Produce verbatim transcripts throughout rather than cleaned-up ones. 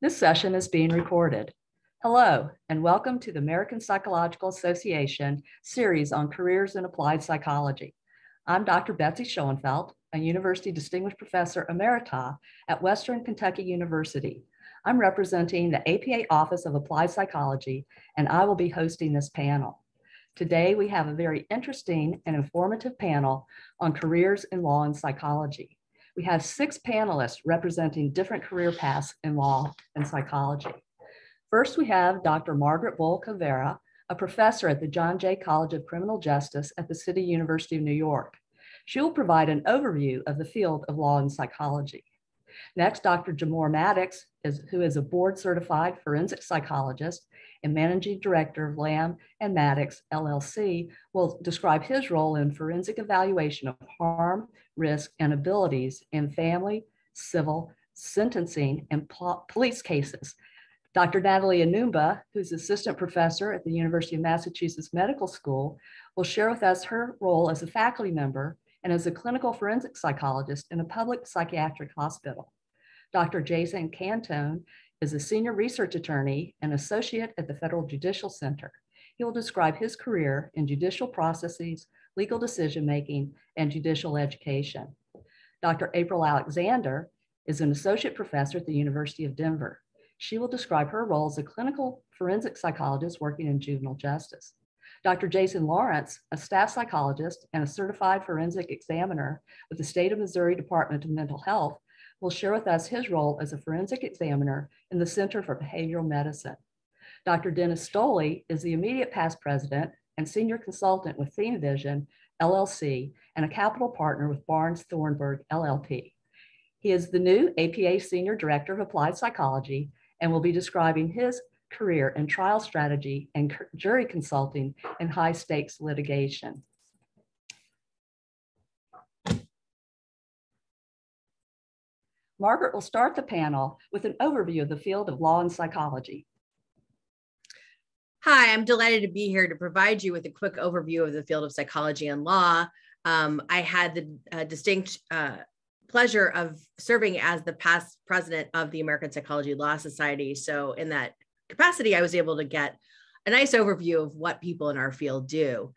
This session is being recorded. Hello, and welcome to the American Psychological Association series on careers in applied psychology. I'm Doctor Betsy Schoenfeldt, a University Distinguished Professor Emerita at Western Kentucky University. I'm representing the A P A Office of Applied Psychology, and I will be hosting this panel. Today, we have a very interesting and informative panel on careers in law and psychology. We have six panelists representing different career paths in law and psychology. First, we have Doctor Margaret Bolcavera, a professor at the John Jay College of Criminal Justice at the City University of New York. She will provide an overview of the field of law and psychology. Next, Doctor Jamora Maddox, is, who is a board-certified forensic psychologist and managing director of Lamb and Maddox, L L C, will describe his role in forensic evaluation of harm, risk, and abilities in family, civil, sentencing, and po police cases. Doctor Natalie Anumba, who's assistant professor at the University of Massachusetts Medical School, will share with us her role as a faculty member and as a clinical forensic psychologist in a public psychiatric hospital. Doctor Jason Cantone is a senior research attorney and associate at the Federal Judicial Center. He will describe his career in judicial processes, legal decision-making, and judicial education. Doctor April Alexander is an associate professor at the University of Denver. She will describe her role as a clinical forensic psychologist working in juvenile justice. Doctor Jason Lawrence, a staff psychologist and a certified forensic examiner with the State of Missouri Department of Mental Health, will share with us his role as a forensic examiner in the Center for Behavioral Medicine. Doctor Dennis Stolle is the immediate past president and senior consultant with ThemeVision L L C and a capital partner with Barnes-Thornburg L L P. He is the new A P A Senior Director of Applied Psychology and will be describing his career in trial strategy and jury consulting in high stakes litigation. Margaret will start the panel with an overview of the field of law and psychology. Hi, I'm delighted to be here to provide you with a quick overview of the field of psychology and law. Um, I had the uh, distinct uh, pleasure of serving as the past president of the American Psychology-Law Society. So in that capacity, I was able to get a nice overview of what people in our field do.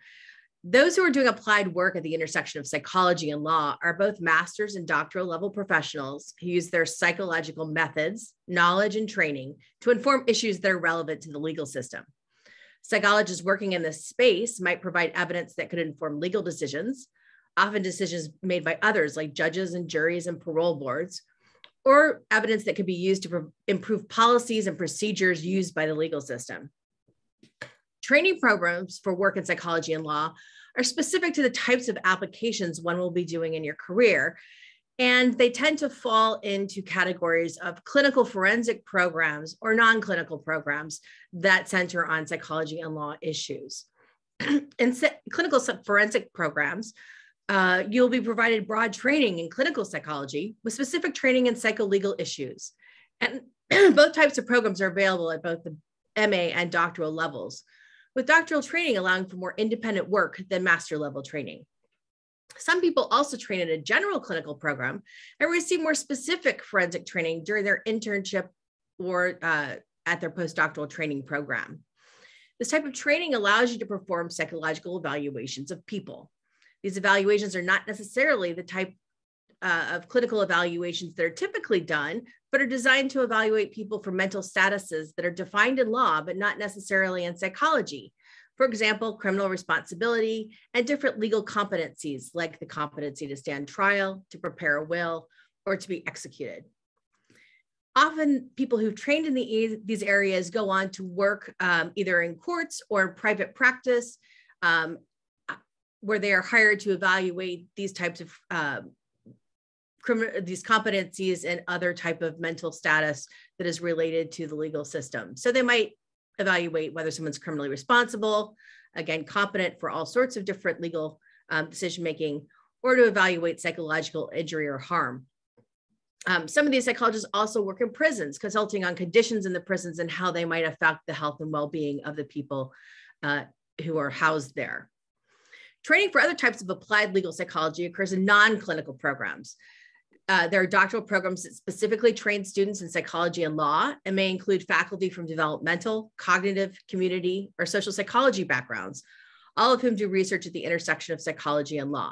Those who are doing applied work at the intersection of psychology and law are both master's and doctoral level professionals who use their psychological methods, knowledge, and training to inform issues that are relevant to the legal system. Psychologists working in this space might provide evidence that could inform legal decisions, often decisions made by others like judges and juries and parole boards, or evidence that could be used to improve policies and procedures used by the legal system. Training programs for work in psychology and law are specific to the types of applications one will be doing in your career, and they tend to fall into categories of clinical forensic programs or non-clinical programs that center on psychology and law issues. In clinical forensic programs, Uh, you'll be provided broad training in clinical psychology with specific training in psycholegal issues. And both types of programs are available at both the M A and doctoral levels, with doctoral training allowing for more independent work than master level training. Some people also train in a general clinical program and receive more specific forensic training during their internship or uh, at their postdoctoral training program. This type of training allows you to perform psychological evaluations of people. These evaluations are not necessarily the type uh, of clinical evaluations that are typically done, but are designed to evaluate people for mental statuses that are defined in law, but not necessarily in psychology. For example, criminal responsibility and different legal competencies, like the competency to stand trial, to prepare a will, or to be executed. Often people who've trained in the, these areas go on to work um, either in courts or in private practice, um, where they are hired to evaluate these types of uh, these competencies and other type of mental status that is related to the legal system. So they might evaluate whether someone's criminally responsible, again, competent for all sorts of different legal um, decision-making, or to evaluate psychological injury or harm. Um, some of these psychologists also work in prisons, consulting on conditions in the prisons and how they might affect the health and well-being of the people uh, who are housed there. Training for other types of applied legal psychology occurs in non-clinical programs. Uh, there are doctoral programs that specifically train students in psychology and law and may include faculty from developmental, cognitive, community, or social psychology backgrounds, all of whom do research at the intersection of psychology and law.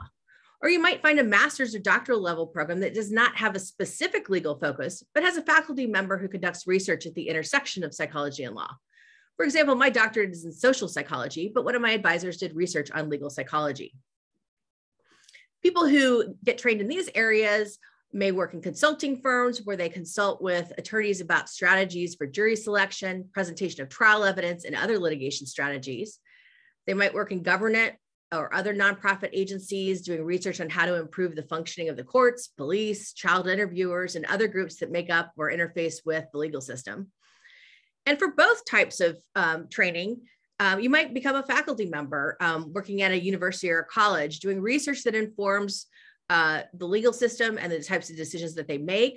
Or you might find a master's or doctoral level program that does not have a specific legal focus, but has a faculty member who conducts research at the intersection of psychology and law. For example, my doctorate is in social psychology, but one of my advisors did research on legal psychology. People who get trained in these areas may work in consulting firms where they consult with attorneys about strategies for jury selection, presentation of trial evidence, and other litigation strategies. They might work in government or other nonprofit agencies doing research on how to improve the functioning of the courts, police, child interviewers, and other groups that make up or interface with the legal system. And for both types of um, training, um, you might become a faculty member um, working at a university or a college doing research that informs Uh, the legal system and the types of decisions that they make,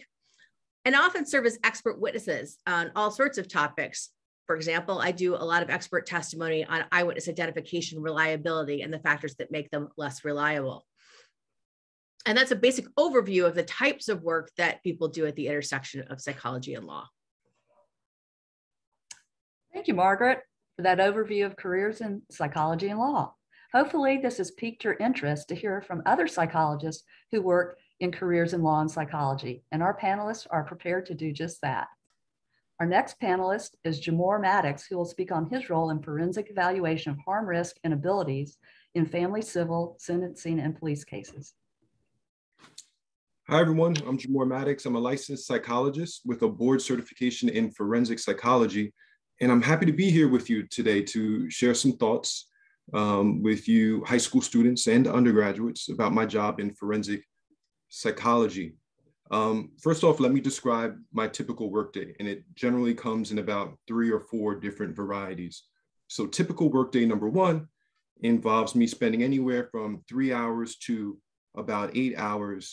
and often serve as expert witnesses on all sorts of topics. For example, I do a lot of expert testimony on eyewitness identification, reliability, and the factors that make them less reliable. And that's a basic overview of the types of work that people do at the intersection of psychology and law. Thank you, Margaret, for that overview of careers in psychology and law. Hopefully this has piqued your interest to hear from other psychologists who work in careers in law and psychology, and our panelists are prepared to do just that. Our next panelist is Jamora Maddox, who will speak on his role in forensic evaluation of harm, risk, and abilities in family, civil, sentencing, and police cases. Hi everyone, I'm Jamora Maddox. I'm a licensed psychologist with a board certification in forensic psychology, and I'm happy to be here with you today to share some thoughts Um, with you high school students and undergraduates about my job in forensic psychology. Um, first off, let me describe my typical workday, and it generally comes in about three or four different varieties. So typical workday number one involves me spending anywhere from three hours to about eight hours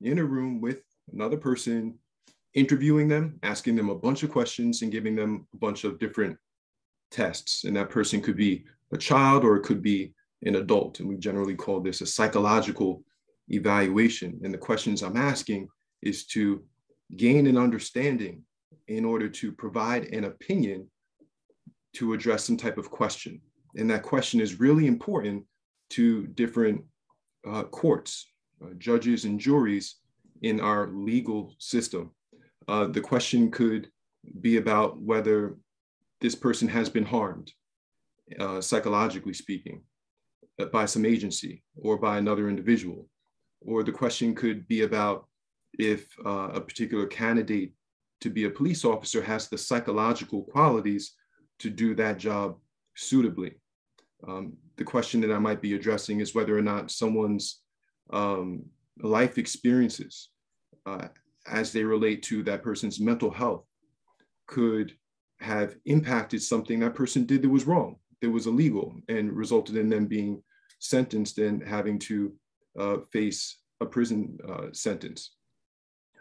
in a room with another person, interviewing them, asking them a bunch of questions, and giving them a bunch of different tests. And that person could be a child, or it could be an adult. And we generally call this a psychological evaluation. And the questions I'm asking is to gain an understanding in order to provide an opinion to address some type of question. And that question is really important to different uh, courts, uh, judges and juries in our legal system. Uh, the question could be about whether this person has been harmed, Uh, psychologically speaking, uh, by some agency or by another individual. Or the question could be about if uh, a particular candidate to be a police officer has the psychological qualities to do that job suitably. Um, the question that I might be addressing is whether or not someone's um, life experiences uh, as they relate to that person's mental health could have impacted something that person did that was wrong, that was illegal, and resulted in them being sentenced and having to uh, face a prison uh, sentence.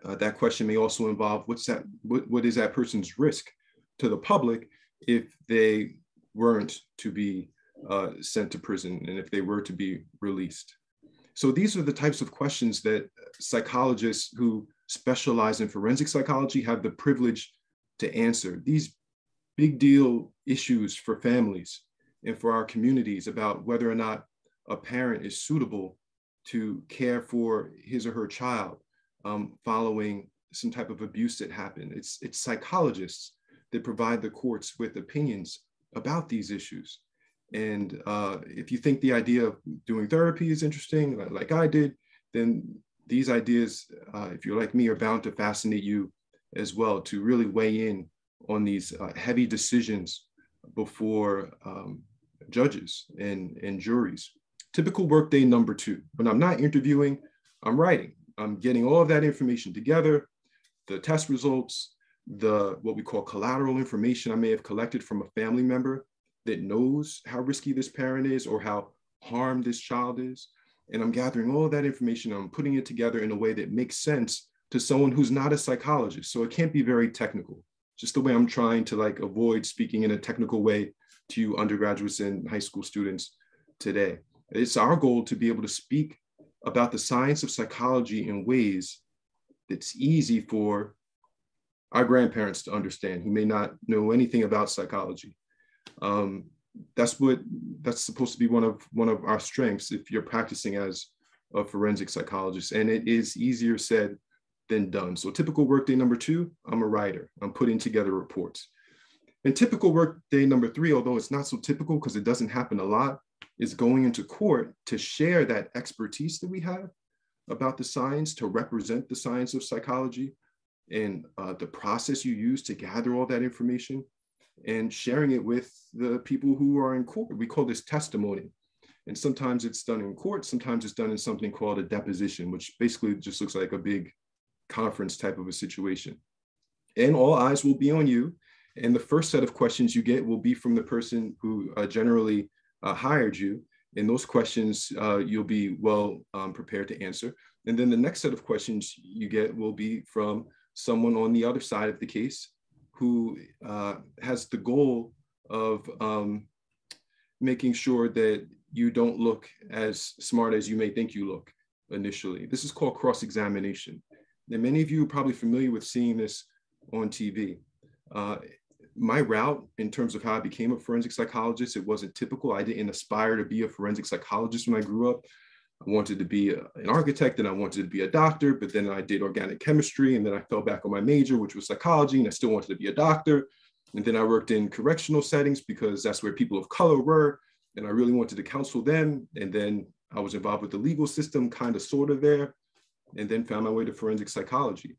Uh, that question may also involve what's that, what, what is that person's risk to the public if they weren't to be uh, sent to prison and if they were to be released. So these are the types of questions that psychologists who specialize in forensic psychology have the privilege to answer. These big deal issues for families and for our communities about whether or not a parent is suitable to care for his or her child um, following some type of abuse that happened. It's, it's psychologists that provide the courts with opinions about these issues. And uh, if you think the idea of doing therapy is interesting, like, like I did, then these ideas, uh, if you're like me, are bound to fascinate you as well, to really weigh in on these uh, heavy decisions before um, judges and, and juries. Typical workday number two, when I'm not interviewing, I'm writing. I'm getting all of that information together, the test results, the what we call collateral information I may have collected from a family member that knows how risky this parent is or how harmed this child is. And I'm gathering all of that information, I'm putting it together in a way that makes sense to someone who's not a psychologist. So it can't be very technical. Just the way I'm trying to like avoid speaking in a technical way to you undergraduates and high school students today. It's our goal to be able to speak about the science of psychology in ways that's easy for our grandparents to understand who may not know anything about psychology. Um, that's what that's supposed to be one of one of our strengths if you're practicing as a forensic psychologist, and it is easier said than done. So typical workday number two, I'm a writer. I'm putting together reports. And typical workday number three, although it's not so typical because it doesn't happen a lot, is going into court to share that expertise that we have about the science, to represent the science of psychology and uh, the process you use to gather all that information, and sharing it with the people who are in court. We call this testimony. And sometimes it's done in court, sometimes it's done in something called a deposition, which basically just looks like a big conference type of a situation. And all eyes will be on you. And the first set of questions you get will be from the person who uh, generally uh, hired you. And those questions uh, you'll be well um, prepared to answer. And then the next set of questions you get will be from someone on the other side of the case who uh, has the goal of um, making sure that you don't look as smart as you may think you look initially. This is called cross-examination. And many of you are probably familiar with seeing this on T V. Uh, my route in terms of how I became a forensic psychologist, it wasn't typical. I didn't aspire to be a forensic psychologist when I grew up. I wanted to be a, an architect, and I wanted to be a doctor, but then I did organic chemistry, and then I fell back on my major, which was psychology, and I still wanted to be a doctor. And then I worked in correctional settings because that's where people of color were, and I really wanted to counsel them. And then I was involved with the legal system, kind of, sort of there, and then found my way to forensic psychology.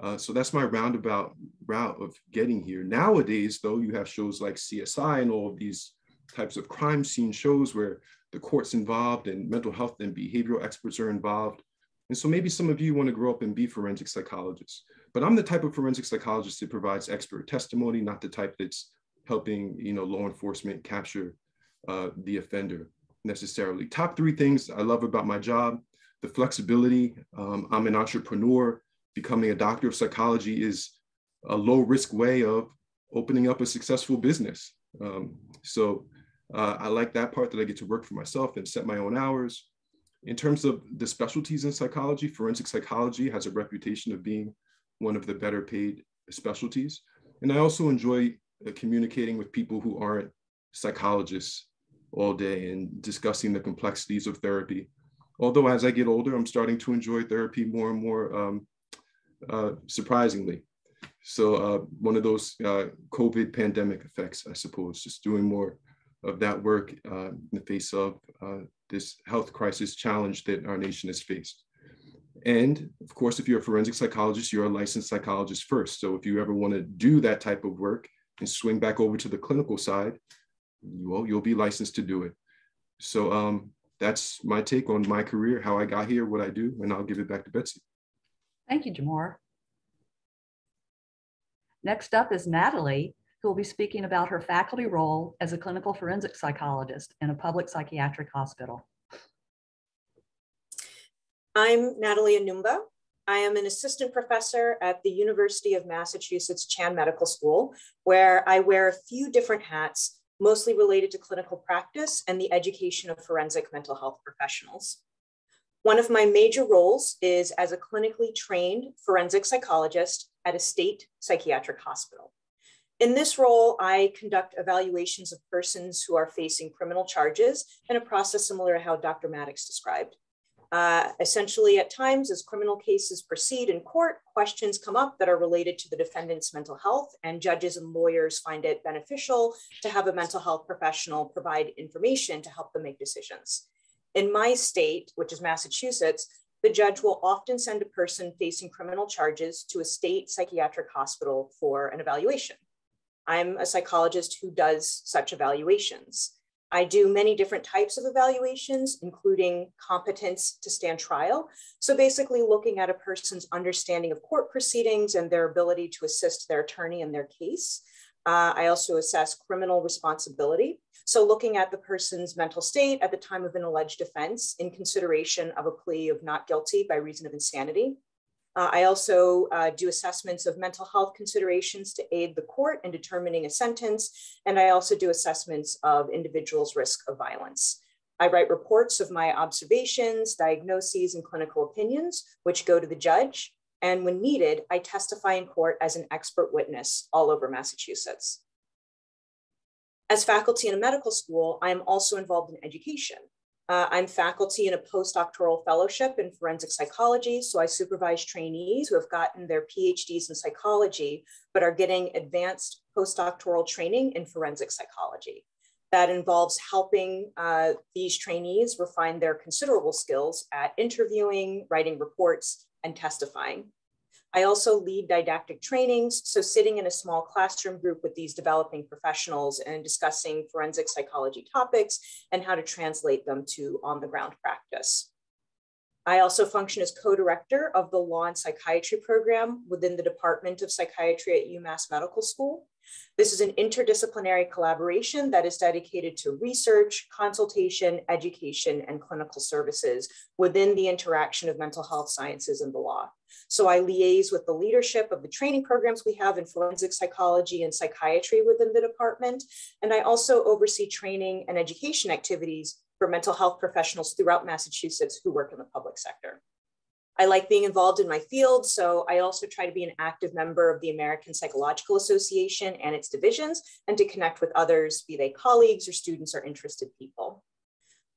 Uh, so that's my roundabout route of getting here. Nowadays, though, you have shows like C S I and all of these types of crime scene shows where the court's involved and mental health and behavioral experts are involved. And so maybe some of you want to grow up and be forensic psychologists, but I'm the type of forensic psychologist that provides expert testimony, not the type that's helping, you know, law enforcement capture uh, the offender necessarily. Top three things I love about my job: the flexibility. Um, I'm an entrepreneur. Becoming a doctor of psychology is a low risk way of opening up a successful business. Um, so uh, I like that part, that I get to work for myself and set my own hours. In terms of the specialties in psychology, forensic psychology has a reputation of being one of the better paid specialties. And I also enjoy uh, communicating with people who aren't psychologists all day and discussing the complexities of therapy. Although as I get older, I'm starting to enjoy therapy more and more, um, uh, surprisingly. So uh, one of those uh, COVID pandemic effects, I suppose, just doing more of that work uh, in the face of uh, this health crisis challenge that our nation has faced. And of course, if you're a forensic psychologist, you're a licensed psychologist first. So if you ever want to do that type of work and swing back over to the clinical side, well, you'll be licensed to do it. So um, that's my take on my career, how I got here, what I do, and I'll give it back to Betsy. Thank you, Jamora. Next up is Natalie, who will be speaking about her faculty role as a clinical forensic psychologist in a public psychiatric hospital. I'm Natalie Anumba. I am an assistant professor at the University of Massachusetts Chan Medical School, where I wear a few different hats, mostly related to clinical practice and the education of forensic mental health professionals. One of my major roles is as a clinically trained forensic psychologist at a state psychiatric hospital. In this role, I conduct evaluations of persons who are facing criminal charges in a process similar to how Doctor Maddox described. Uh, essentially, at times, as criminal cases proceed in court, questions come up that are related to the defendant's mental health, and judges and lawyers find it beneficial to have a mental health professional provide information to help them make decisions. In my state, which is Massachusetts, the judge will often send a person facing criminal charges to a state psychiatric hospital for an evaluation. I'm a psychologist who does such evaluations. I do many different types of evaluations, including competence to stand trial. So basically looking at a person's understanding of court proceedings and their ability to assist their attorney in their case. Uh, I also assess criminal responsibility. So looking at the person's mental state at the time of an alleged offense in consideration of a plea of not guilty by reason of insanity. Uh, I also uh, do assessments of mental health considerations to aid the court in determining a sentence. And I also do assessments of individuals' risk of violence. I write reports of my observations, diagnoses, and clinical opinions, which go to the judge. And when needed, I testify in court as an expert witness all over Massachusetts. As faculty in a medical school, I'm also involved in education. Uh, I'm faculty in a postdoctoral fellowship in forensic psychology, so I supervise trainees who have gotten their PhDs in psychology, but are getting advanced postdoctoral training in forensic psychology. That involves helping uh, these trainees refine their considerable skills at interviewing, writing reports, and testifying. I also lead didactic trainings, so sitting in a small classroom group with these developing professionals and discussing forensic psychology topics and how to translate them to on-the-ground practice. I also function as co-director of the Law and Psychiatry program within the Department of Psychiatry at UMass Medical School. This is an interdisciplinary collaboration that is dedicated to research, consultation, education, and clinical services within the interaction of mental health sciences and the law. So I liaise with the leadership of the training programs we have in forensic psychology and psychiatry within the department, and I also oversee training and education activities for mental health professionals throughout Massachusetts who work in the public sector. I like being involved in my field, so I also try to be an active member of the American Psychological Association and its divisions, and to connect with others, be they colleagues or students or interested people.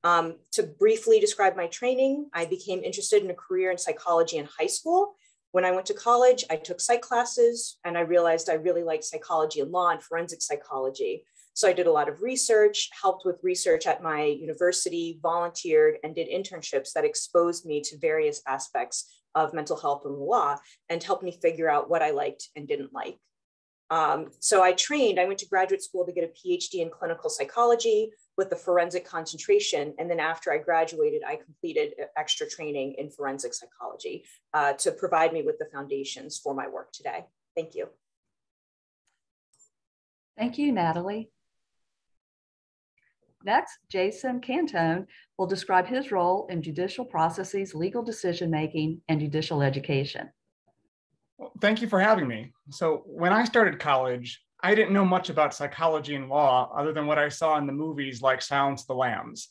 Um, to briefly describe my training, I became interested in a career in psychology in high school. When I went to college, I took psych classes, and I realized I really liked psychology and law and forensic psychology. So I did a lot of research, helped with research at my university, volunteered, and did internships that exposed me to various aspects of mental health and the law and helped me figure out what I liked and didn't like. Um, so I trained, I went to graduate school to get a PhD in clinical psychology with a forensic concentration. And then after I graduated, I completed extra training in forensic psychology uh, to provide me with the foundations for my work today. Thank you. Thank you, Natalie. Next, Jason Cantone will describe his role in judicial processes, legal decision-making, and judicial education. Well, thank you for having me. So when I started college, I didn't know much about psychology and law other than what I saw in the movies like Silence of the Lambs.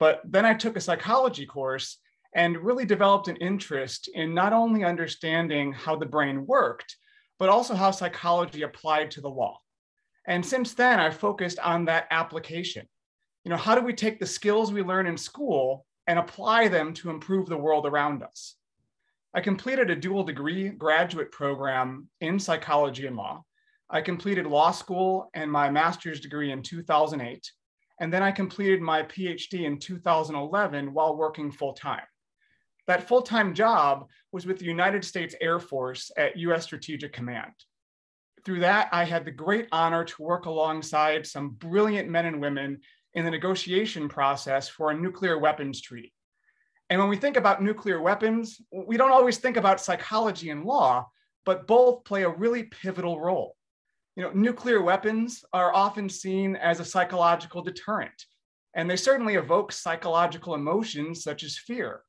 But then I took a psychology course and really developed an interest in not only understanding how the brain worked, but also how psychology applied to the law. And since then, I've focused on that application. You know, how do we take the skills we learn in school and apply them to improve the world around us? I completed a dual degree graduate program in psychology and law. I completed law school and my master's degree in two thousand eight. And then I completed my PhD in two thousand eleven while working full-time. That full-time job was with the United States Air Force at U S Strategic Command. Through that, I had the great honor to work alongside some brilliant men and women in the negotiation process for a nuclear weapons treaty. And when we think about nuclear weapons, we don't always think about psychology and law, but both play a really pivotal role. You know, nuclear weapons are often seen as a psychological deterrent, and they certainly evoke psychological emotions such as fear.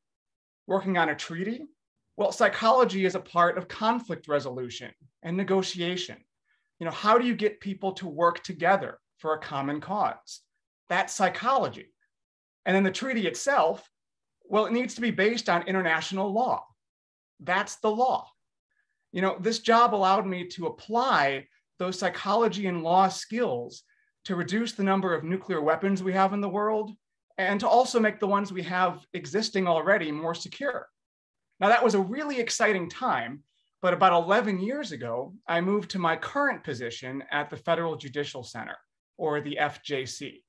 Working on a treaty, well, psychology is a part of conflict resolution and negotiation. You know, how do you get people to work together for a common cause? That's psychology. And then the treaty itself, well, it needs to be based on international law. That's the law. You know, this job allowed me to apply those psychology and law skills to reduce the number of nuclear weapons we have in the world and to also make the ones we have existing already more secure. Now, that was a really exciting time, but about eleven years ago, I moved to my current position at the Federal Judicial Center, or the F J C.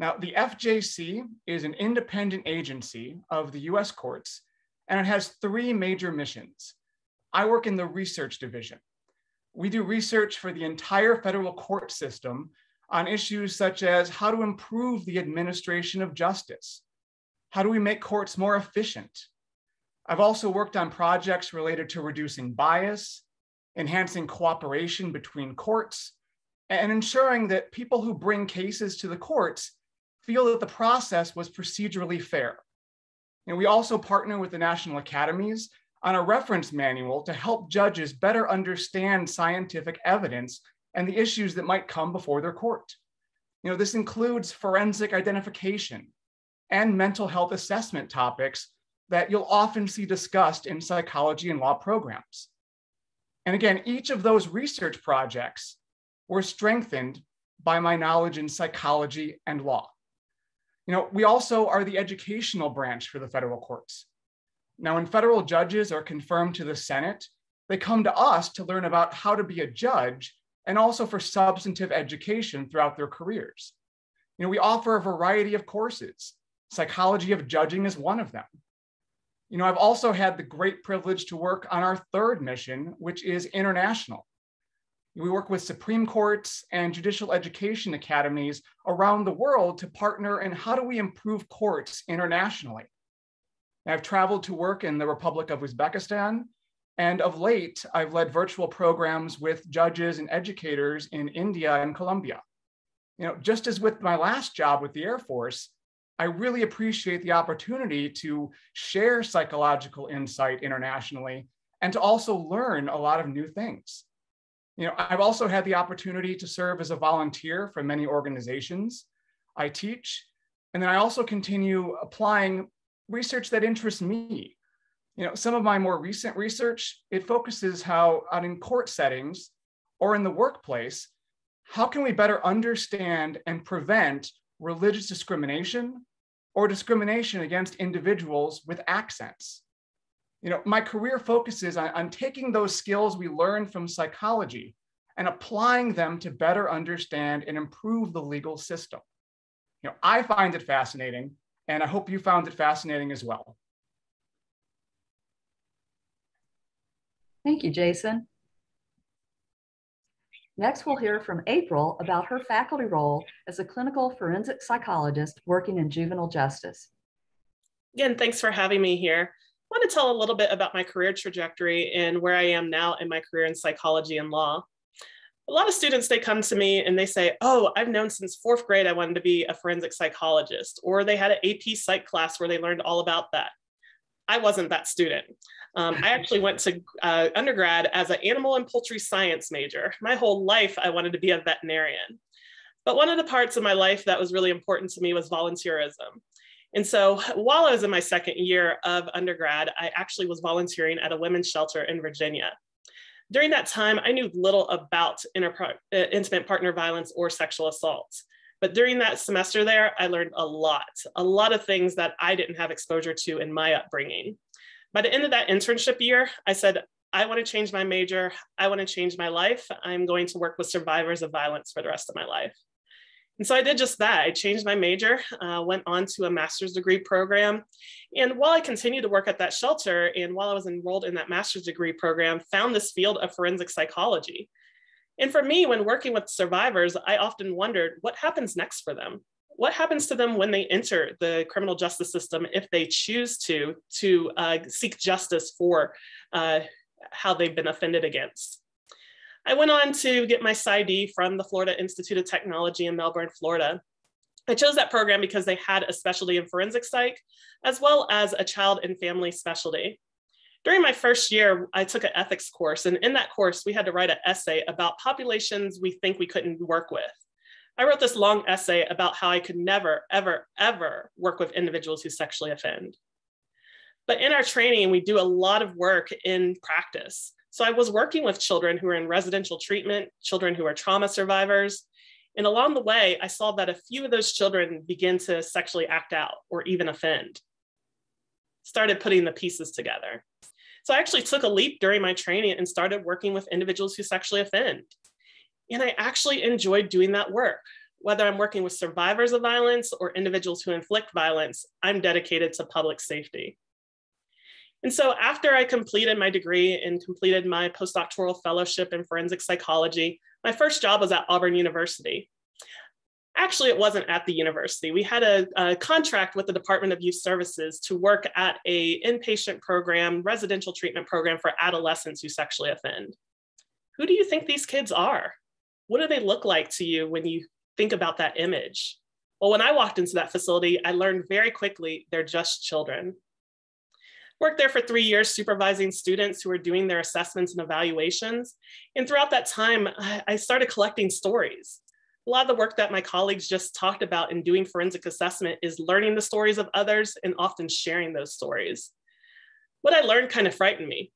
Now, the F J C is an independent agency of the U S courts, and it has three major missions. I work in the research division. We do research for the entire federal court system on issues such as how to improve the administration of justice. How do we make courts more efficient? I've also worked on projects related to reducing bias, enhancing cooperation between courts, and ensuring that people who bring cases to the courts feel that the process was procedurally fair. And we also partner with the National Academies on a reference manual to help judges better understand scientific evidence and the issues that might come before their court. You know, this includes forensic identification and mental health assessment topics that you'll often see discussed in psychology and law programs. And again, each of those research projects were strengthened by my knowledge in psychology and law. You know, we also are the educational branch for the federal courts. Now, when federal judges are confirmed to the Senate, they come to us to learn about how to be a judge and also for substantive education throughout their careers. You know, we offer a variety of courses. Psychology of judging is one of them. You know, I've also had the great privilege to work on our third mission, which is international. We work with Supreme Courts and Judicial Education Academies around the world to partner in how do we improve courts internationally. I've traveled to work in the Republic of Uzbekistan, and of late, I've led virtual programs with judges and educators in India and Colombia. You know, just as with my last job with the Air Force, I really appreciate the opportunity to share psychological insight internationally and to also learn a lot of new things. You know, I've also had the opportunity to serve as a volunteer for many organizations. I teach, and then I also continue applying research that interests me. You know, some of my more recent research, it focuses how on in court settings or in the workplace, how can we better understand and prevent religious discrimination or discrimination against individuals with accents? You know, my career focuses on, on taking those skills we learn from psychology and applying them to better understand and improve the legal system. You know, I find it fascinating, and I hope you found it fascinating as well. Thank you, Jason. Next, we'll hear from April about her faculty role as a clinical forensic psychologist working in juvenile justice. Again, thanks for having me here. I want to tell a little bit about my career trajectory and where I am now in my career in psychology and law. A lot of students, they come to me and they say, oh, I've known since fourth grade I wanted to be a forensic psychologist, or they had an A P psych class where they learned all about that. I wasn't that student. Um, I actually went to uh, undergrad as an animal and poultry science major. My whole life, I wanted to be a veterinarian. But one of the parts of my life that was really important to me was volunteerism. And so while I was in my second year of undergrad, I actually was volunteering at a women's shelter in Virginia. During that time, I knew little about intimate partner violence or sexual assault. But during that semester there, I learned a lot, a lot of things that I didn't have exposure to in my upbringing. By the end of that internship year, I said, I want to change my major. I want to change my life. I'm going to work with survivors of violence for the rest of my life. And so I did just that. I changed my major, uh, went on to a master's degree program. And while I continued to work at that shelter, and while I was enrolled in that master's degree program, found this field of forensic psychology. And for me, when working with survivors, I often wondered what happens next for them. What happens to them when they enter the criminal justice system if they choose to, to uh, seek justice for uh, how they've been offended against? I went on to get my PsyD from the Florida Institute of Technology in Melbourne, Florida. I chose that program because they had a specialty in forensic psych, as well as a child and family specialty. During my first year, I took an ethics course, and in that course, we had to write an essay about populations we think we couldn't work with. I wrote this long essay about how I could never, ever, ever work with individuals who sexually offend. But in our training, we do a lot of work in practice. So I was working with children who are in residential treatment, children who are trauma survivors. And along the way, I saw that a few of those children begin to sexually act out or even offend. Started putting the pieces together. So I actually took a leap during my training and started working with individuals who sexually offend. And I actually enjoyed doing that work. Whether I'm working with survivors of violence or individuals who inflict violence, I'm dedicated to public safety. And so after I completed my degree and completed my postdoctoral fellowship in forensic psychology, my first job was at Auburn University. Actually, it wasn't at the university. We had a, a contract with the Department of Youth Services to work at an inpatient program, residential treatment program for adolescents who sexually offend. Who do you think these kids are? What do they look like to you when you think about that image? Well, when I walked into that facility, I learned very quickly they're just children. Worked there for three years supervising students who were doing their assessments and evaluations. And throughout that time, I started collecting stories. a lot of the work that my colleagues just talked about in doing forensic assessment is learning the stories of others and often sharing those stories. What I learned kind of frightened me.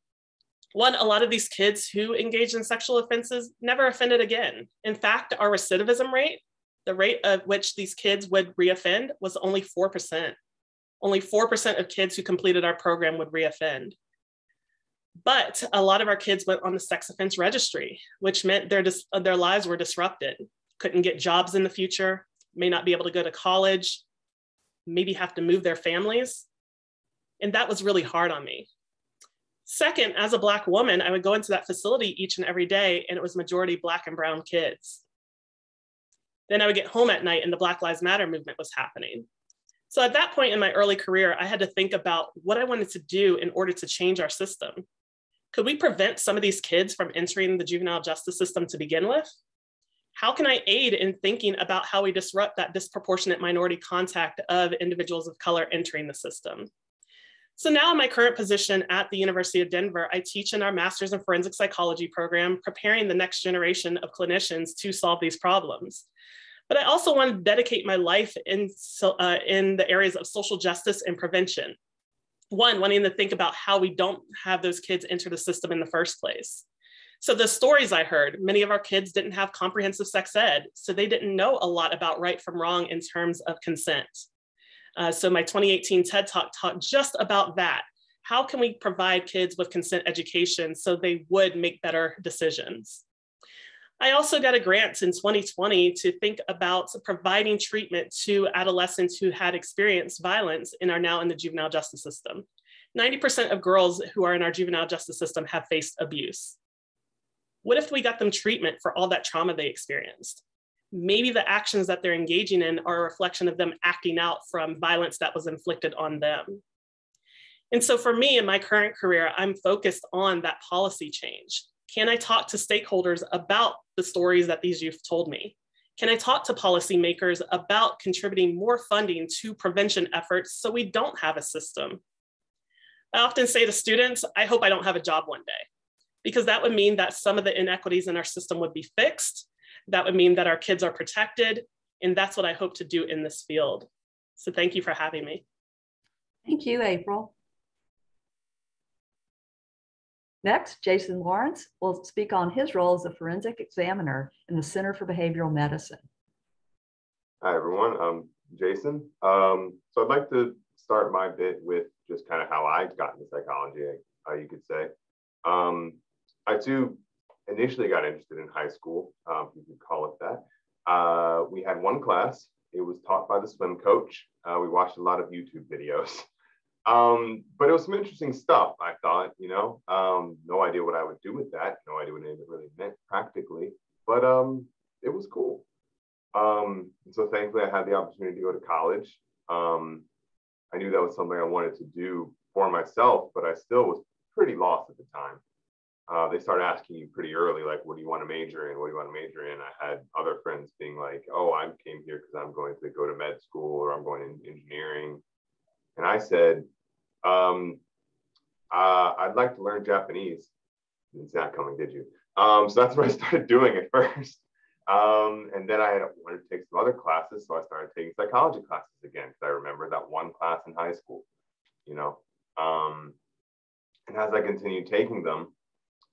One, a lot of these kids who engaged in sexual offenses never offended again. In fact, our recidivism rate, the rate at which these kids would reoffend, was only four percent. Only four percent of kids who completed our program would reoffend. But a lot of our kids went on the sex offense registry, which meant their, their lives were disrupted. Couldn't get jobs in the future, may not be able to go to college, maybe have to move their families. And that was really hard on me. Second, as a Black woman, I would go into that facility each and every day, and it was majority Black and brown kids. Then I would get home at night and the Black Lives Matter movement was happening. So at that point in my early career, I had to think about what I wanted to do in order to change our system. Could we prevent some of these kids from entering the juvenile justice system to begin with? How can I aid in thinking about how we disrupt that disproportionate minority contact of individuals of color entering the system? So now in my current position at the University of Denver, I teach in our Master's in Forensic Psychology program, preparing the next generation of clinicians to solve these problems. But I also want to dedicate my life in, so, uh, in the areas of social justice and prevention. One, wanting to think about how we don't have those kids enter the system in the first place. So the stories I heard, many of our kids didn't have comprehensive sex ed, so they didn't know a lot about right from wrong in terms of consent. Uh, so my twenty eighteen TED Talk talked just about that. How can we provide kids with consent education so they would make better decisions? I also got a grant in twenty twenty to think about providing treatment to adolescents who had experienced violence and are now in the juvenile justice system. ninety percent of girls who are in our juvenile justice system have faced abuse. What if we got them treatment for all that trauma they experienced? Maybe the actions that they're engaging in are a reflection of them acting out from violence that was inflicted on them. And so for me in my current career, I'm focused on that policy change. Can I talk to stakeholders about the stories that these youth told me? Can I talk to policymakers about contributing more funding to prevention efforts so we don't have a system? I often say to students, I hope I don't have a job one day, because that would mean that some of the inequities in our system would be fixed. That would mean that our kids are protected. And that's what I hope to do in this field. So thank you for having me. Thank you, April. Next, Jason Lawrence will speak on his role as a forensic examiner in the Center for Behavioral Medicine. Hi, everyone. I'm Jason. Um, so I'd like to start my bit with just kind of how I got into psychology, uh, you could say. Um, I too initially got interested in high school, um, you could call it that. Uh, we had one class, it was taught by the swim coach. Uh, we watched a lot of YouTube videos, um, but it was some interesting stuff, I thought, you know, um, no idea what I would do with that, no idea what it really meant practically, but um, it was cool. Um, and so thankfully I had the opportunity to go to college. Um, I knew that was something I wanted to do for myself, but I still was pretty lost at the time. Uh, they started asking you pretty early, like, what do you want to major in? What do you want to major in? I had other friends being like, oh, I came here because I'm going to go to med school or I'm going into engineering. And I said, um, uh, I'd like to learn Japanese. It's not coming, did you? Um, so that's what I started doing at first. Um, and then I wanted to take some other classes. So I started taking psychology classes again, because I remember that one class in high school, you know. Um, and as I continued taking them,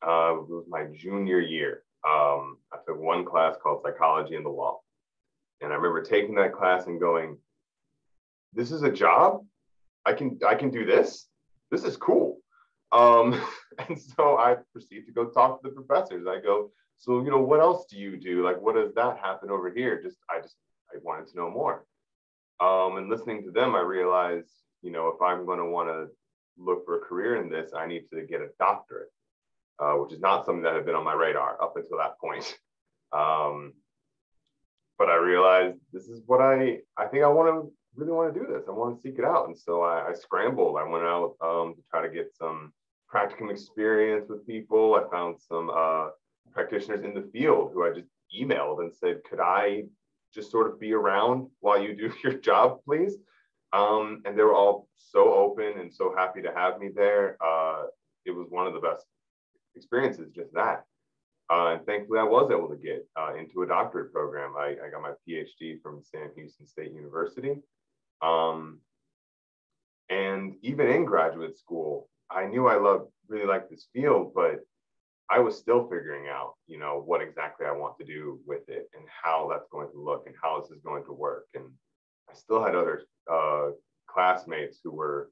Uh, it was my junior year. Um, I took one class called Psychology and the Law. And I remember taking that class and going, this is a job? I can, I can do this? This is cool. Um, and so I proceeded to go talk to the professors. I go, so, you know, what else do you do? Like, what does that happen over here? Just, I just, I wanted to know more. Um, and listening to them, I realized, you know, if I'm going to want to look for a career in this, I need to get a doctorate. Uh, which is not something that had been on my radar up until that point. Um, but I realized this is what I, I think I want to really want to do this. I want to seek it out. And so I, I scrambled. I went out um, to try to get some practicum experience with people. I found some uh, practitioners in the field who I just emailed and said, could I just sort of be around while you do your job, please? Um, and they were all so open and so happy to have me there. Uh, it was one of the best experiences, just that. Uh, and thankfully, I was able to get uh, into a doctorate program. I, I got my P H D from Sam Houston State University. Um, and even in graduate school, I knew I loved, really liked this field, but I was still figuring out, you know, what exactly I want to do with it and how that's going to look and how this is going to work. And I still had other uh, classmates who were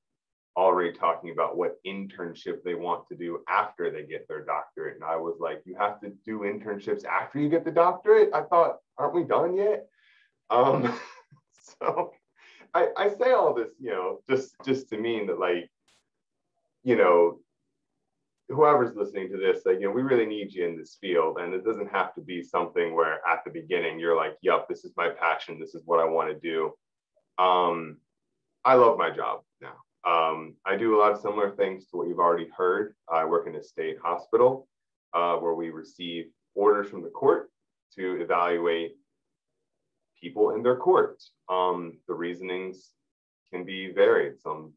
already talking about what internship they want to do after they get their doctorate. And I was like, you have to do internships after you get the doctorate? I thought, aren't we done yet? Um, so I, I say all this, you know, just, just to mean that, like, you know, whoever's listening to this, like, you know, we really need you in this field. And it doesn't have to be something where at the beginning you're like, yep, this is my passion. This is what I want to do. Um, I love my job now. Um, I do a lot of similar things to what you've already heard. I work in a state hospital uh, where we receive orders from the court to evaluate people in their court. Um, the reasonings can be varied. Some,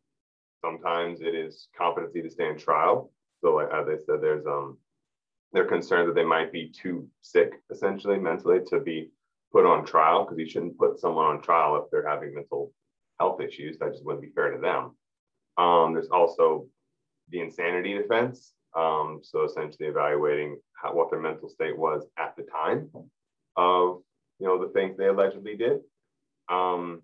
sometimes it is competency to stand trial. So as I said, there's um, they're concerned that they might be too sick, essentially, mentally, to be put on trial, because you shouldn't put someone on trial if they're having mental health issues. That just wouldn't be fair to them. Um, there's also the insanity defense. Um, so essentially evaluating how, what their mental state was at the time of, you know, the things they allegedly did. Um,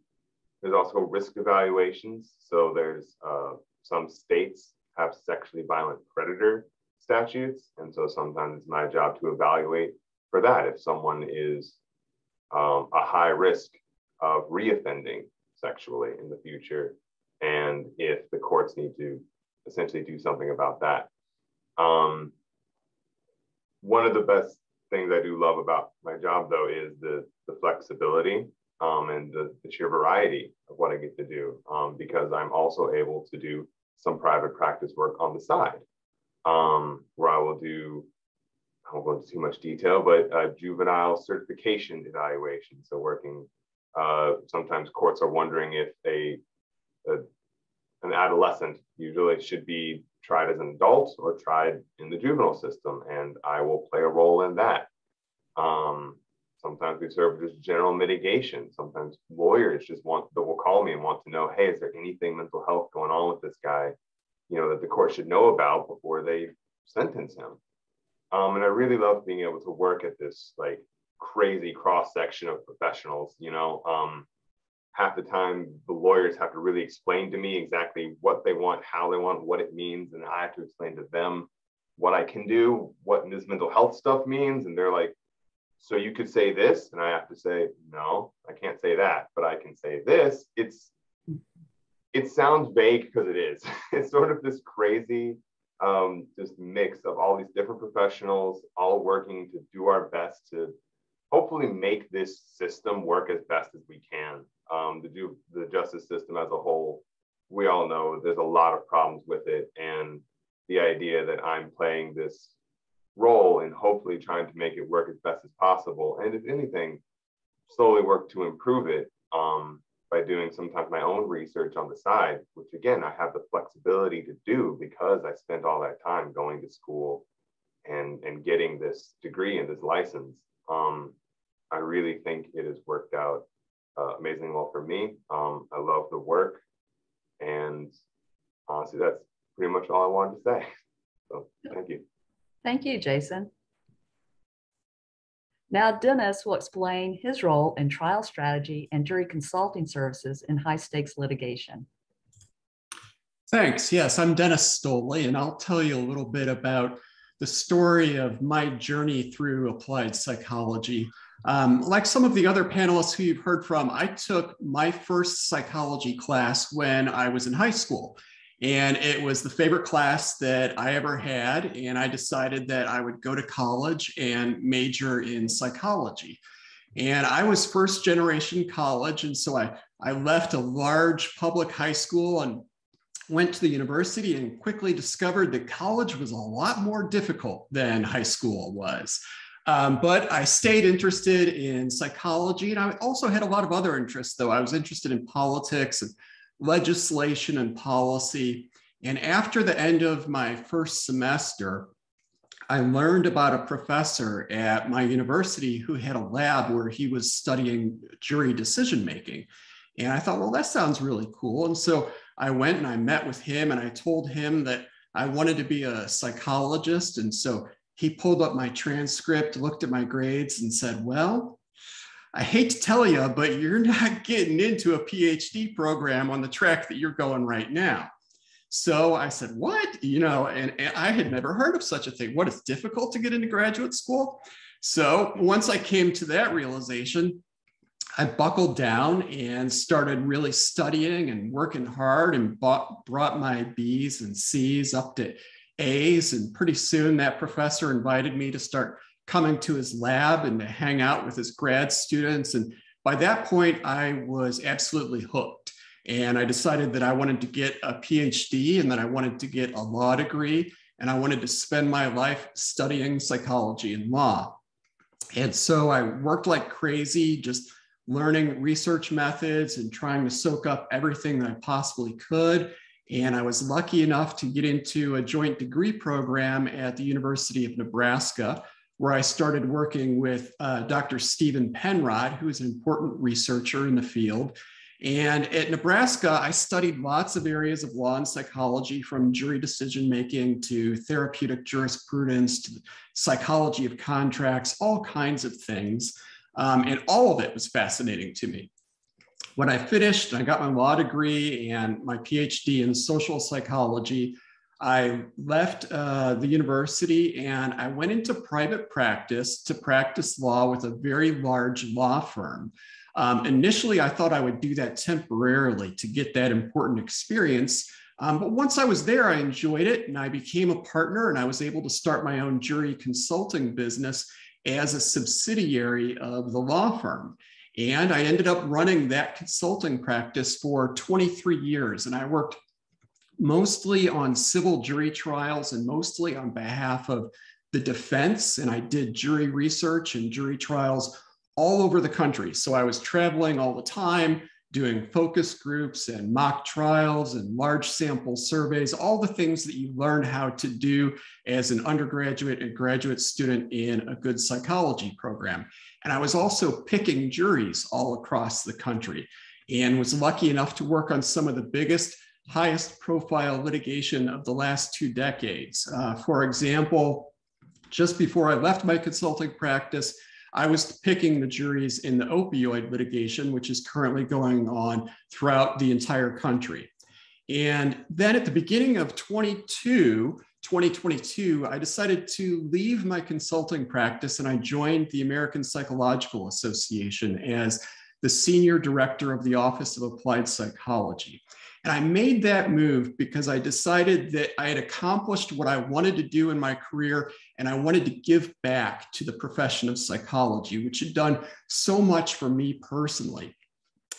there's also risk evaluations. So there's uh, some states have sexually violent predator statutes. And so sometimes it's my job to evaluate for that if someone is um, a high risk of reoffending sexually in the future, and if the courts need to essentially do something about that. Um, one of the best things I do love about my job, though, is the, the flexibility um, and the, the sheer variety of what I get to do, um, because I'm also able to do some private practice work on the side, um, where I will do, I won't go into too much detail, but uh, juvenile certification evaluation. So working, uh, sometimes courts are wondering if a A, an adolescent usually should be tried as an adult or tried in the juvenile system, and I will play a role in that. Um, sometimes we serve just general mitigation. Sometimes lawyers just want, they will call me and want to know, hey, is there anything mental health going on with this guy, you know, that the court should know about before they sentence him. Um, and I really love being able to work at this like crazy cross section of professionals, you know. Um, Half the time, the lawyers have to really explain to me exactly what they want, how they want, what it means. And I have to explain to them what I can do, what this mental health stuff means. And they're like, so you could say this? And I have to say, no, I can't say that, but I can say this. It's, it sounds vague because it is. It's sort of this crazy, um, just mix of all these different professionals, all working to do our best to hopefully make this system work as best as we can. Um, the, ju the justice system as a whole, we all know there's a lot of problems with it. And the idea that I'm playing this role in hopefully trying to make it work as best as possible, and if anything, slowly work to improve it um, by doing sometimes my own research on the side, which again, I have the flexibility to do because I spent all that time going to school and, and getting this degree and this license. Um, I really think it has worked out Uh, amazingly well for me. Um, I love the work, and honestly, that's pretty much all I wanted to say. So thank you. Thank you, Jason. Now Dennis will explain his role in trial strategy and jury consulting services in high-stakes litigation. Thanks. Yes, I'm Dennis Stolle, and I'll tell you a little bit about the story of my journey through applied psychology. Um, like some of the other panelists who you've heard from, I took my first psychology class when I was in high school, and it was the favorite class that I ever had, and I decided that I would go to college and major in psychology. And I was first generation college, and so I, I left a large public high school and went to the university and quickly discovered that college was a lot more difficult than high school was. Um, but I stayed interested in psychology, and I also had a lot of other interests, though. I was interested in politics and legislation and policy. And after the end of my first semester, I learned about a professor at my university who had a lab where he was studying jury decision making. And I thought, well, that sounds really cool. And so I went and I met with him and I told him that I wanted to be a psychologist. And so he pulled up my transcript, looked at my grades and said, well, I hate to tell you, but you're not getting into a PhD program on the track that you're going right now. So I said, what? You know, and, and I had never heard of such a thing. What, it's difficult to get into graduate school? So once I came to that realization, I buckled down and started really studying and working hard and bought, brought my B's and C's up to A's. And pretty soon that professor invited me to start coming to his lab and to hang out with his grad students. And by that point, I was absolutely hooked. And I decided that I wanted to get a PhD and that I wanted to get a law degree. And I wanted to spend my life studying psychology and law. And so I worked like crazy, just learning research methods and trying to soak up everything that I possibly could. And I was lucky enough to get into a joint degree program at the University of Nebraska, where I started working with uh, Doctor Stephen Penrod, who is an important researcher in the field. And at Nebraska, I studied lots of areas of law and psychology, from jury decision-making to therapeutic jurisprudence, to psychology of contracts, all kinds of things. Um, and all of it was fascinating to me. When I finished, I got my law degree and my PhD in social psychology. I left uh, the university and I went into private practice to practice law with a very large law firm. Um, initially, I thought I would do that temporarily to get that important experience. Um, but once I was there, I enjoyed it and I became a partner and I was able to start my own jury consulting business as a subsidiary of the law firm. And I ended up running that consulting practice for twenty-three years. And I worked mostly on civil jury trials and mostly on behalf of the defense. And I did jury research and jury trials all over the country. So I was traveling all the time, doing focus groups and mock trials and large sample surveys, all the things that you learn how to do as an undergraduate and graduate student in a good psychology program. And I was also picking juries all across the country and was lucky enough to work on some of the biggest, highest profile litigation of the last two decades. Uh, for example, just before I left my consulting practice, I was picking the juries in the opioid litigation, which is currently going on throughout the entire country. And then at the beginning of twenty-two, twenty twenty-two, I decided to leave my consulting practice and I joined the American Psychological Association as the senior director of the Office of Applied Psychology. And I made that move because I decided that I had accomplished what I wanted to do in my career, and I wanted to give back to the profession of psychology, which had done so much for me personally.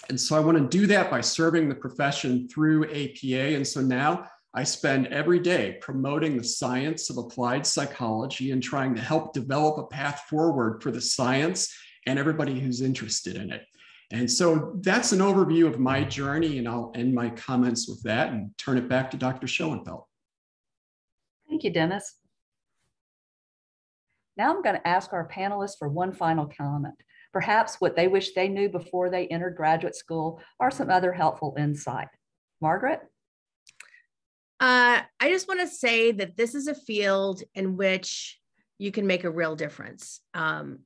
And so I want to do that by serving the profession through A P A. And so now I spend every day promoting the science of applied psychology and trying to help develop a path forward for the science and everybody who's interested in it. And so that's an overview of my journey, and I'll end my comments with that and turn it back to Doctor Schoenfeldt. Thank you, Dennis. Now I'm going to ask our panelists for one final comment, perhaps what they wish they knew before they entered graduate school or some other helpful insight. Margaret? Uh, I just want to say that this is a field in which you can make a real difference. Um,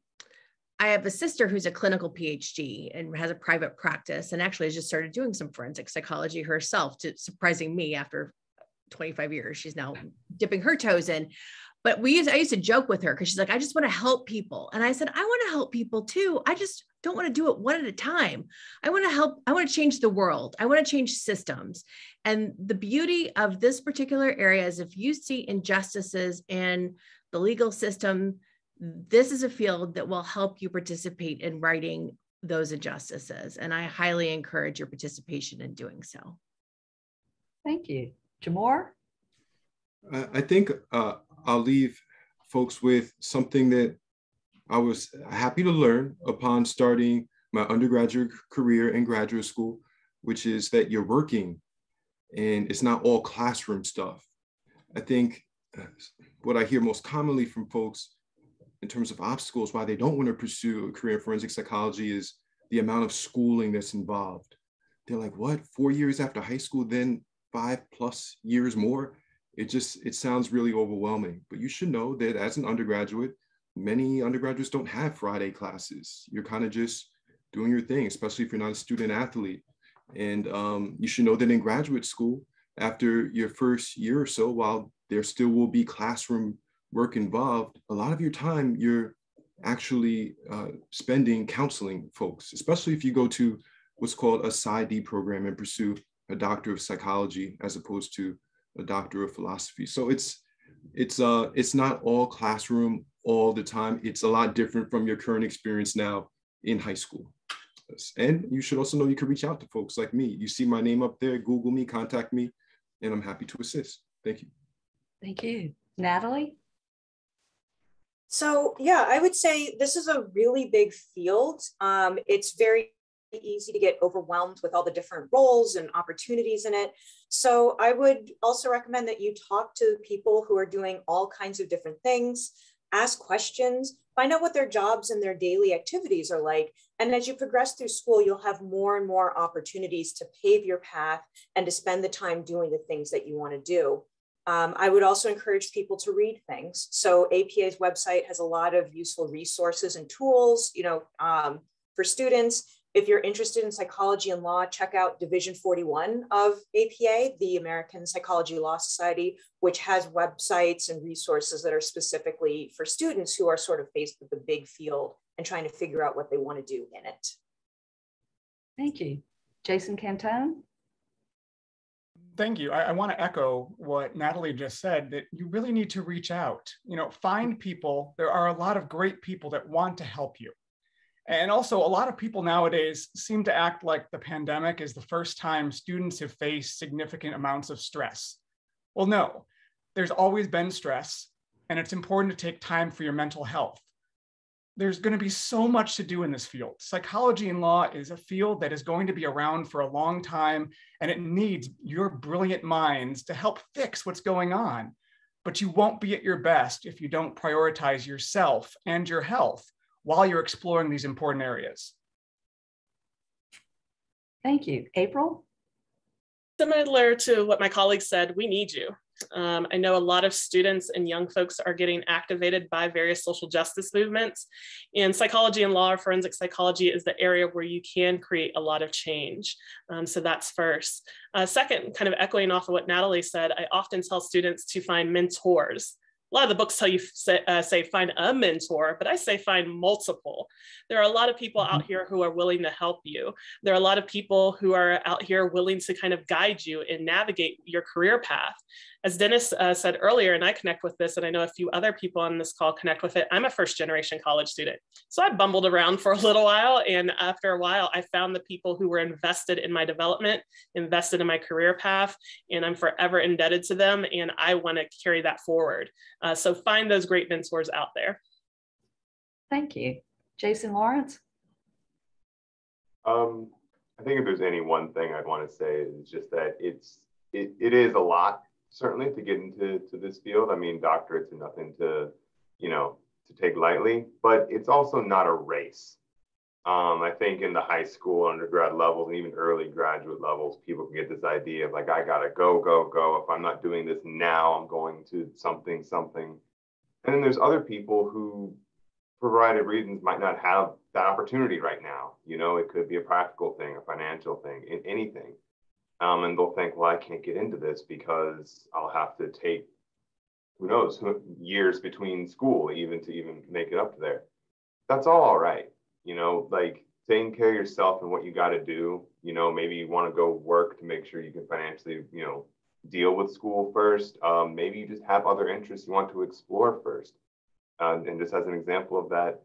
I have a sister who's a clinical PhD and has a private practice, and actually has just started doing some forensic psychology herself, to surprising me after twenty-five years, she's now dipping her toes in. But we used, I used to joke with her because she's like, I just want to help people. And I said, I want to help people too. I just don't want to do it one at a time. I want to help, I want to change the world. I want to change systems. And the beauty of this particular area is if you see injustices in the legal system, this is a field that will help you participate in righting those injustices. And I highly encourage your participation in doing so. Thank you. Jamora? I think uh, I'll leave folks with something that I was happy to learn upon starting my undergraduate career in graduate school, which is that you're working and it's not all classroom stuff. I think what I hear most commonly from folks in terms of obstacles, why they don't want to pursue a career in forensic psychology, is the amount of schooling that's involved. They're like, what, four years after high school, then five plus years more? It just, it sounds really overwhelming, but you should know that as an undergraduate, many undergraduates don't have Friday classes. You're kind of just doing your thing, especially if you're not a student athlete. And um, you should know that in graduate school, after your first year or so, while there still will be classroom work involved, a lot of your time you're actually uh, spending counseling folks, especially if you go to what's called a Psy D program and pursue a doctor of psychology as opposed to a doctor of philosophy. So it's, it's, uh, it's not all classroom all the time. It's a lot different from your current experience now in high school. And you should also know you can reach out to folks like me. You see my name up there, Google me, contact me, and I'm happy to assist. Thank you. Thank you. Natalie? So yeah, I would say this is a really big field. Um, it's very easy to get overwhelmed with all the different roles and opportunities in it. So I would also recommend that you talk to people who are doing all kinds of different things, ask questions, find out what their jobs and their daily activities are like. And as you progress through school, you'll have more and more opportunities to pave your path and to spend the time doing the things that you want to do. Um, I would also encourage people to read things. So A P A's website has a lot of useful resources and tools, you know, um, for students. If you're interested in psychology and law, check out Division forty-one of A P A, the American Psychology-Law Society, which has websites and resources that are specifically for students who are sort of faced with the big field and trying to figure out what they want to do in it. Thank you. Jason Cantone? Thank you. I, I want to echo what Natalie just said, that you really need to reach out. You know, find people. There are a lot of great people that want to help you. And also, a lot of people nowadays seem to act like the pandemic is the first time students have faced significant amounts of stress. Well, no, there's always been stress, and it's important to take time for your mental health. There's going to be so much to do in this field. Psychology and law is a field that is going to be around for a long time, and it needs your brilliant minds to help fix what's going on. But you won't be at your best if you don't prioritize yourself and your health while you're exploring these important areas. Thank you. April? Similar to what my colleague said, we need you. Um, I know a lot of students and young folks are getting activated by various social justice movements, and psychology and law or forensic psychology is the area where you can create a lot of change. Um, so that's first. Uh, second, kind of echoing off of what Natalie said, I often tell students to find mentors. A lot of the books tell you say, uh, say find a mentor, but I say find multiple. There are a lot of people out here who are willing to help you. There are a lot of people who are out here willing to kind of guide you and navigate your career path. As Dennis uh, said earlier, and I connect with this, and I know a few other people on this call connect with it, I'm a first generation college student. So I bumbled around for a little while, and after a while, I found the people who were invested in my development, invested in my career path, and I'm forever indebted to them, and I want to carry that forward. Uh, so find those great mentors out there. Thank you. Jason Lawrence? Um, I think if there's any one thing I'd want to say is just that it's, it, it is a lot, certainly, to get into to this field. I mean, doctorates are nothing to, you know, to take lightly, but it's also not a race. Um, I think in the high school, undergrad levels, and even early graduate levels, people can get this idea of like, I gotta go, go, go. If I'm not doing this now, I'm going to something, something. And then there's other people who, for a variety of reasons, might not have that opportunity right now. You know, it could be a practical thing, a financial thing, in anything. Um, and they'll think, well, I can't get into this because I'll have to take, who knows, years between school even to even make it up to there. That's all all right. You know, like taking care of yourself and what you got to do. You know, maybe you want to go work to make sure you can financially, you know, deal with school first. Um, maybe you just have other interests you want to explore first. Uh, and just as an example of that,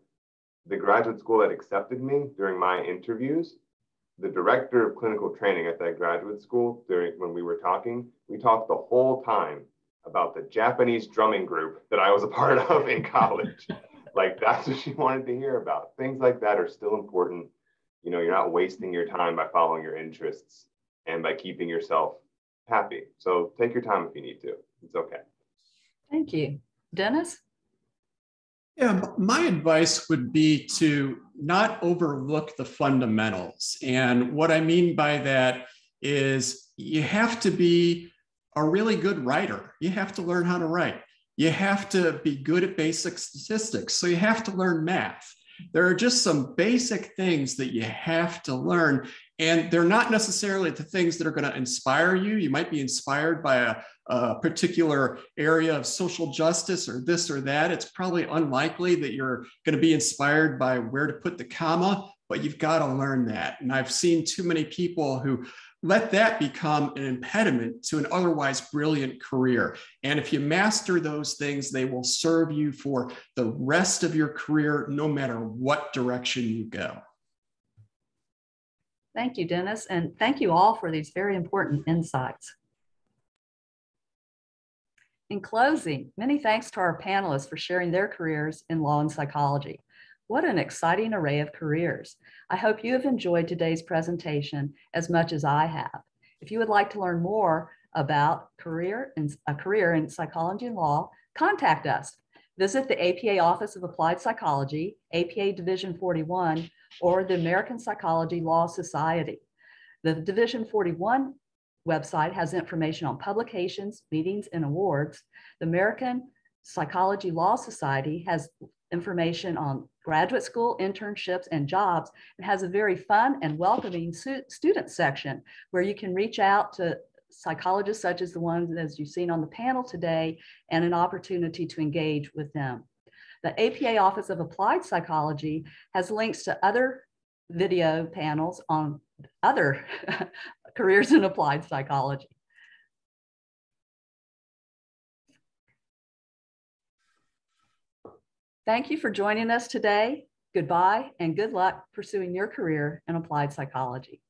the graduate school that accepted me during my interviews, the director of clinical training at that graduate school, during when we were talking, we talked the whole time about the Japanese drumming group that I was a part of in college. Like, that's what she wanted to hear about. Things like that are still important. You know, you're not wasting your time by following your interests and by keeping yourself happy. So take your time if you need to. It's okay. Thank you. Dennis? Yeah, my advice would be to not overlook the fundamentals. And what I mean by that is you have to be a really good writer. You have to learn how to write. You have to be good at basic statistics. So you have to learn math. There are just some basic things that you have to learn. And they're not necessarily the things that are going to inspire you. You might be inspired by a, a particular area of social justice or this or that. It's probably unlikely that you're going to be inspired by where to put the comma, but you've got to learn that. And I've seen too many people who let that become an impediment to an otherwise brilliant career. And if you master those things, they will serve you for the rest of your career, no matter what direction you go. Thank you, Dennis. And thank you all for these very important insights. In closing, many thanks to our panelists for sharing their careers in law and psychology. What an exciting array of careers. I hope you have enjoyed today's presentation as much as I have. If you would like to learn more about career in, a career in psychology and law, contact us. Visit the A P A Office of Applied Psychology, A P A Division forty-one, or the American Psychology-Law Society. The Division forty-one website has information on publications, meetings, and awards. The American Psychology-Law Society has information on graduate school, internships, and jobs. It has a very fun and welcoming student section where you can reach out to psychologists such as the ones as you've seen on the panel today and an opportunity to engage with them. The A P A Office of Applied Psychology has links to other video panels on other careers in applied psychology. Thank you for joining us today. Goodbye and good luck pursuing your career in applied psychology.